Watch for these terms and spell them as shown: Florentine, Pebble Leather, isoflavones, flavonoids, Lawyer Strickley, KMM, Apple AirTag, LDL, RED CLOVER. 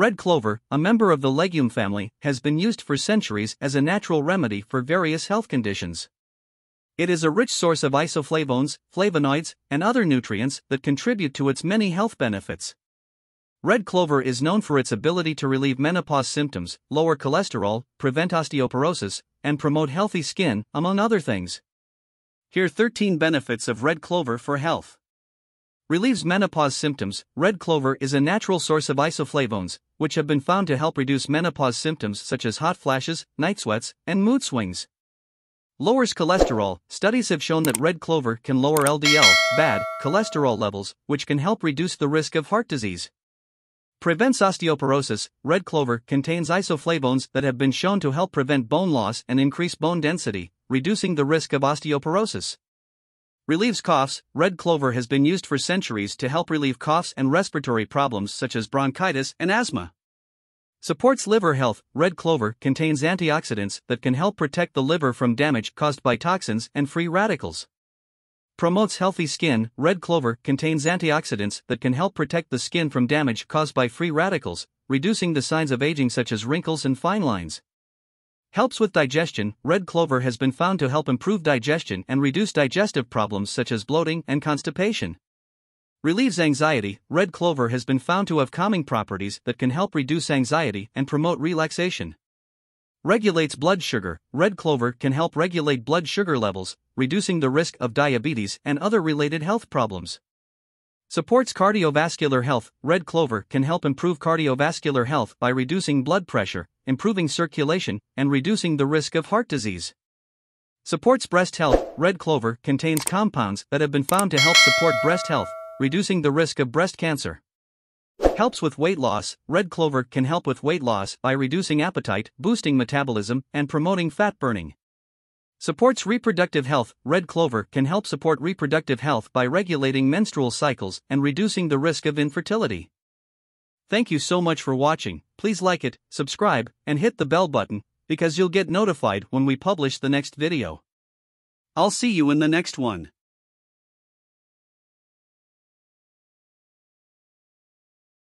Red clover, a member of the legume family, has been used for centuries as a natural remedy for various health conditions. It is a rich source of isoflavones, flavonoids, and other nutrients that contribute to its many health benefits. Red clover is known for its ability to relieve menopause symptoms, lower cholesterol, prevent osteoporosis, and promote healthy skin, among other things. Here are 13 benefits of red clover for health. Relieves menopause symptoms. Red clover is a natural source of isoflavones, which have been found to help reduce menopause symptoms such as hot flashes, night sweats, and mood swings. Lowers cholesterol. Studies have shown that red clover can lower LDL, bad, cholesterol levels, which can help reduce the risk of heart disease. Prevents osteoporosis. Red clover contains isoflavones that have been shown to help prevent bone loss and increase bone density, reducing the risk of osteoporosis. Relieves coughs. Red clover has been used for centuries to help relieve coughs and respiratory problems such as bronchitis and asthma. Supports liver health. Red clover contains antioxidants that can help protect the liver from damage caused by toxins and free radicals. Promotes healthy skin. Red clover contains antioxidants that can help protect the skin from damage caused by free radicals, reducing the signs of aging such as wrinkles and fine lines. Helps with digestion. Red clover has been found to help improve digestion and reduce digestive problems such as bloating and constipation. Relieves anxiety. Red clover has been found to have calming properties that can help reduce anxiety and promote relaxation. Regulates blood sugar. Red clover can help regulate blood sugar levels, reducing the risk of diabetes and other related health problems. Supports cardiovascular health. Red clover can help improve cardiovascular health by reducing blood pressure, improving circulation, and reducing the risk of heart disease. Supports breast health. Red clover contains compounds that have been found to help support breast health, reducing the risk of breast cancer. Helps with weight loss. Red clover can help with weight loss by reducing appetite, boosting metabolism, and promoting fat burning. Supports reproductive health. Red clover can help support reproductive health by regulating menstrual cycles and reducing the risk of infertility. Thank you so much for watching. Please like it, subscribe, and hit the bell button, because you'll get notified when we publish the next video. I'll see you in the next one.